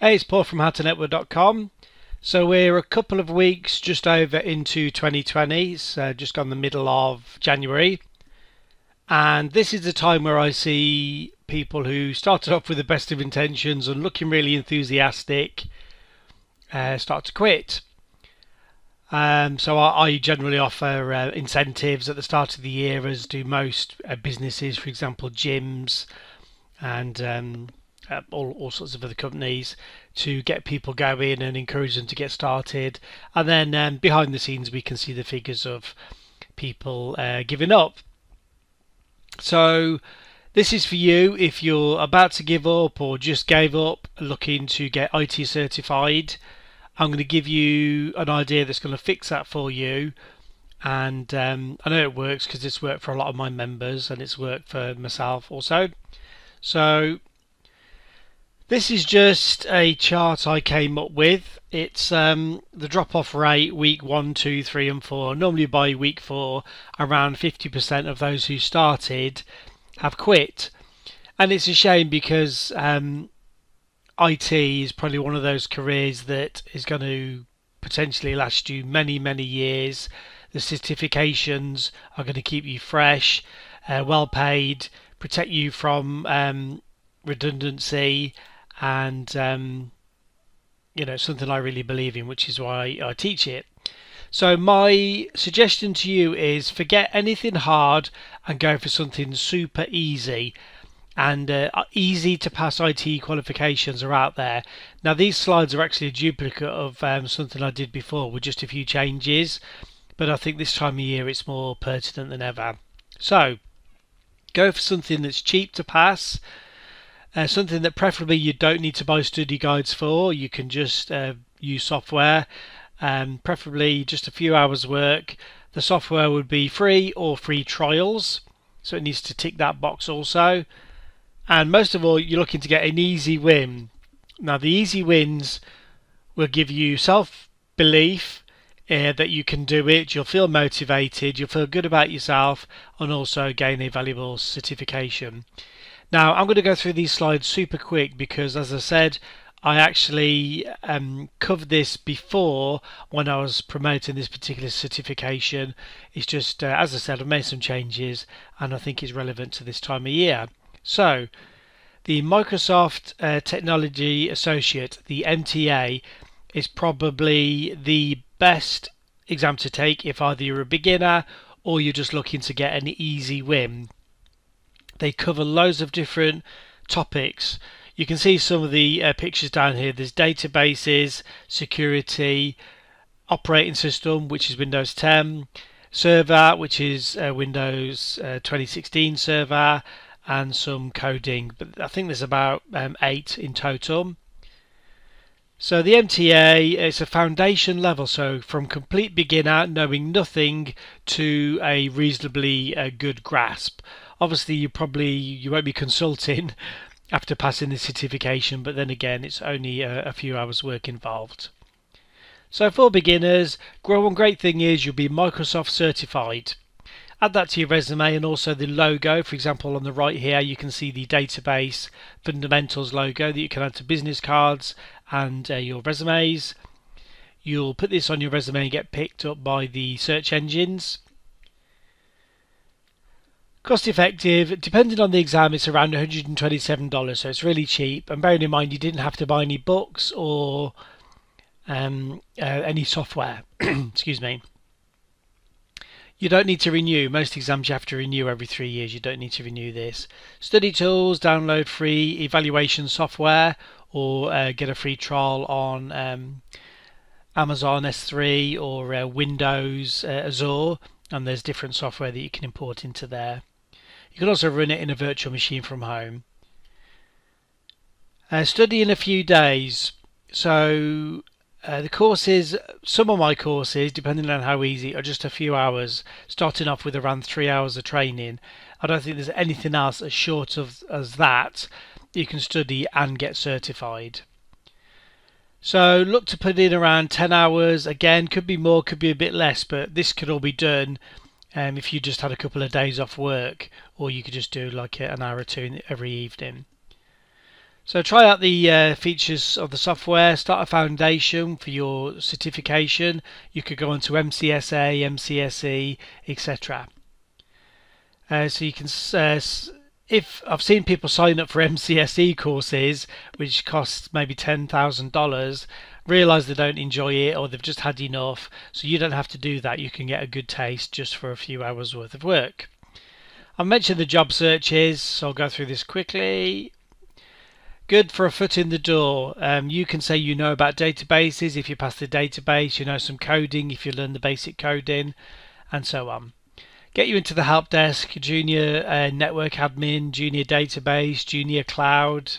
Hey, it's Paul from howtonetwork.com. So we're a couple of weeks just over into 2020, so just gone the middle of January. And this is the time where I see people who started off with the best of intentions and looking really enthusiastic start to quit. So I generally offer incentives at the start of the year, as do most businesses, for example, gyms and all sorts of other companies, to get people going and encourage them to get started. And then behind the scenes we can see the figures of people giving up. So this is for you if you're about to give up or just gave up, looking to get IT certified. I'm going to give you an idea that's going to fix that for you, and I know it works because it's worked for a lot of my members and it's worked for myself also. So this is just a chart I came up with. It's the drop-off rate week 1, 2, 3 and 4. Normally by week 4 around 50% of those who started have quit, and it's a shame because IT is probably one of those careers that is going to potentially last you many, many years. The certifications are going to keep you fresh, well paid, protect you from redundancy, and you know, something I really believe in, which is why I teach it. So my suggestion to you is forget anything hard and go for something super easy, and easy to pass IT qualifications are out there. Now these slides are actually a duplicate of something I did before with just a few changes, but I think this time of year it's more pertinent than ever. So go for something that's cheap to pass, something that preferably you don't need to buy study guides for. You can just use software, preferably just a few hours work. The software would be free or free trials, so it needs to tick that box also. And most of all, you're looking to get an easy win. Now the easy wins will give you self-belief that you can do it. You'll feel motivated, you'll feel good about yourself, and also gain a valuable certification. Now I'm going to go through these slides super quick because, as I said, I actually covered this before when I was promoting this particular certification. It's just, as I said, I've made some changes and I think it's relevant to this time of year. So the Microsoft Technology Associate, the MTA, is probably the best exam to take if either you're a beginner or you're just looking to get an easy win. They cover loads of different topics. You can see some of the pictures down here. There's databases, security, operating system, which is Windows 10, server, which is Windows 2016 server, and some coding. But I think there's about 8 in total. So the MTA is a foundation level, so from complete beginner, knowing nothing, to a reasonably good grasp. Obviously, you won't be consulting after passing the certification, but then again, it's only a few hours work involved. So for beginners, one great thing is you'll be Microsoft certified. Add that to your resume and also the logo. For example, on the right here you can see the database fundamentals logo that you can add to business cards and your resumes. You'll put this on your resume and get picked up by the search engines. Cost effective, depending on the exam, it's around $127, so it's really cheap. And bearing in mind you didn't have to buy any books or any software. Excuse me. You don't need to renew. Most exams you have to renew every 3 years. You don't need to renew this. Study tools, download free evaluation software, or get a free trial on Amazon S3 or Windows Azure, and there's different software that you can import into there. You can also run it in a virtual machine from home. Study in a few days. So the courses, some of my courses, depending on how easy, are just a few hours, starting off with around 3 hours of training. I don't think there's anything else as short of as that you can study and get certified. So look to put in around 10 hours. Again, could be more, could be a bit less, but this could all be done if you just had a couple of days off work, or you could just do like an hour or two every evening. So try out the features of the software, start a foundation for your certification. You could go on to MCSA, MCSE, etc. So you can, if I've seen people sign up for MCSE courses, which costs maybe $10,000, realise they don't enjoy it or they've just had enough. So you don't have to do that. You can get a good taste just for a few hours worth of work. I've mentioned the job searches, so I'll go through this quickly. Good for a foot in the door. You can say you know about databases if you pass the database, you know some coding if you learn the basic coding, and so on. Get you into the help desk, junior network admin, junior database, junior cloud.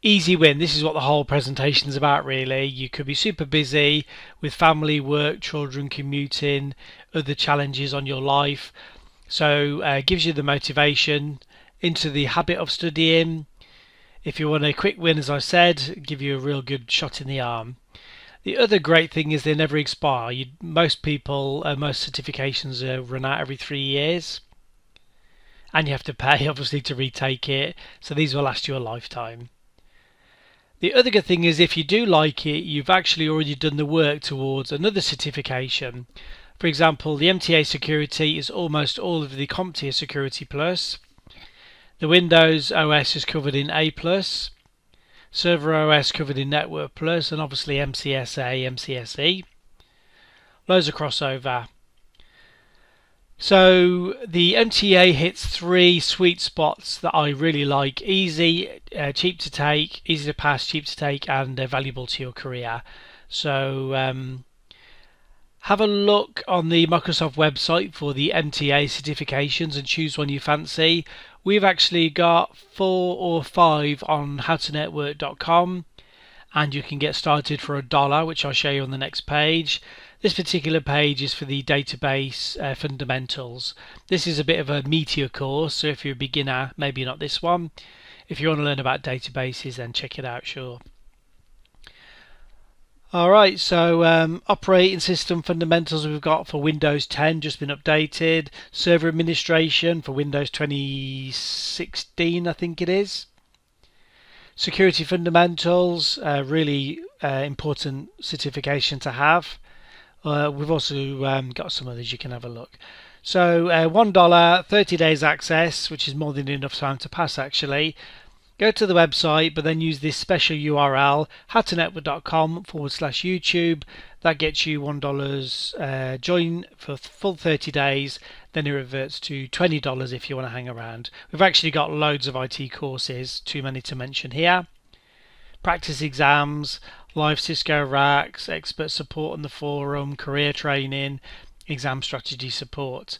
Easy win. This is what the whole presentation is about, really. You could be super busy with family, work, children, commuting, other challenges on your life. So gives you the motivation into the habit of studying. If you want a quick win, as I said, give you a real good shot in the arm. The other great thing is they never expire. Most certifications run out every 3 years, and you have to pay obviously to retake it, so these will last you a lifetime. The other good thing is if you do like it, you've actually already done the work towards another certification. For example, the MTA security is almost all of the CompTIA Security Plus. The Windows OS is covered in A+, Server OS covered in Network+, and obviously MCSA, MCSE. Loads of crossover. So the MTA hits three sweet spots that I really like. Easy, cheap to take, easy to pass, cheap to take, and valuable to your career. So have a look on the Microsoft website for the MTA certifications and choose one you fancy. We've actually got 4 or 5 on howtonetwork.com, and you can get started for $1, which I'll show you on the next page. This particular page is for the database fundamentals. This is a bit of a meatier course, so if you're a beginner, maybe not this one. If you want to learn about databases, then check it out, sure. Alright, so operating system fundamentals we've got for Windows 10, just been updated. Server administration for Windows 2016, I think it is. Security fundamentals, really important certification to have. We've also got some others you can have a look. So $1, 30 days access, which is more than enough time to pass actually. Go to the website, but then use this special URL, howtonetwork.com/YouTube. That gets you $1 join for full 30 days. Then it reverts to $20 if you want to hang around. We've actually got loads of IT courses, too many to mention here. Practice exams, live Cisco Racks, expert support on the forum, career training, exam strategy support.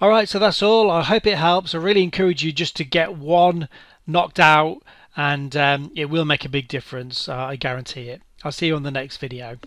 Alright, so that's all. I hope it helps. I really encourage you just to get one knocked out, and it will make a big difference, I guarantee it. I'll see you on the next video.